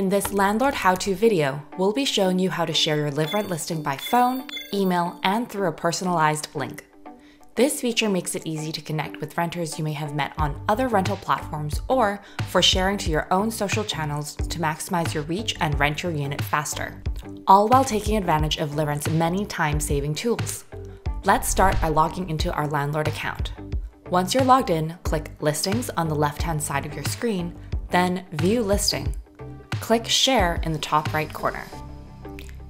In this landlord how-to video, we'll be showing you how to share your liv.rent listing by phone, email, and through a personalized link. This feature makes it easy to connect with renters you may have met on other rental platforms or for sharing to your own social channels to maximize your reach and rent your unit faster, all while taking advantage of liv.rent's many time-saving tools. Let's start by logging into our landlord account. Once you're logged in, click Listings on the left-hand side of your screen, then View Listing. Click Share in the top right corner.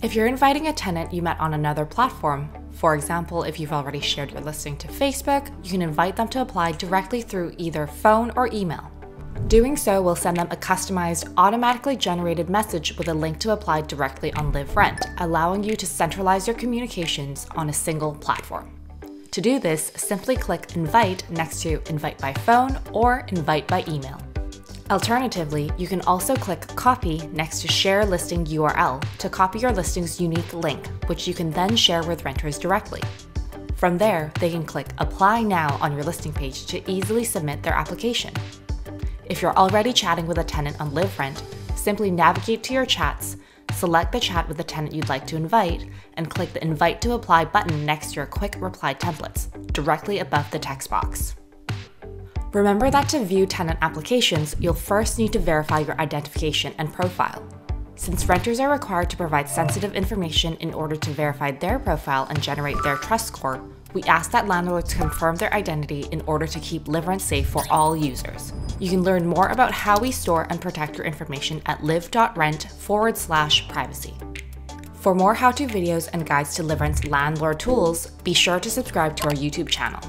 If you're inviting a tenant you met on another platform, for example, if you've already shared your listing to Facebook, you can invite them to apply directly through either phone or email. Doing so will send them a customized, automatically generated message with a link to apply directly on liv.rent, allowing you to centralize your communications on a single platform. To do this, simply click Invite next to Invite by Phone or Invite by Email. Alternatively, you can also click Copy next to Share Listing URL to copy your listing's unique link, which you can then share with renters directly. From there, they can click Apply Now on your listing page to easily submit their application. If you're already chatting with a tenant on liv.rent, simply navigate to your chats, select the chat with the tenant you'd like to invite, and click the Invite to Apply button next to your Quick Reply templates, directly above the text box. Remember that to view tenant applications, you'll first need to verify your identification and profile. Since renters are required to provide sensitive information in order to verify their profile and generate their trust score, we ask that landlords confirm their identity in order to keep liv.rent safe for all users. You can learn more about how we store and protect your information at liv.rent/privacy. For more how-to videos and guides to liv.rent's landlord tools, be sure to subscribe to our YouTube channel.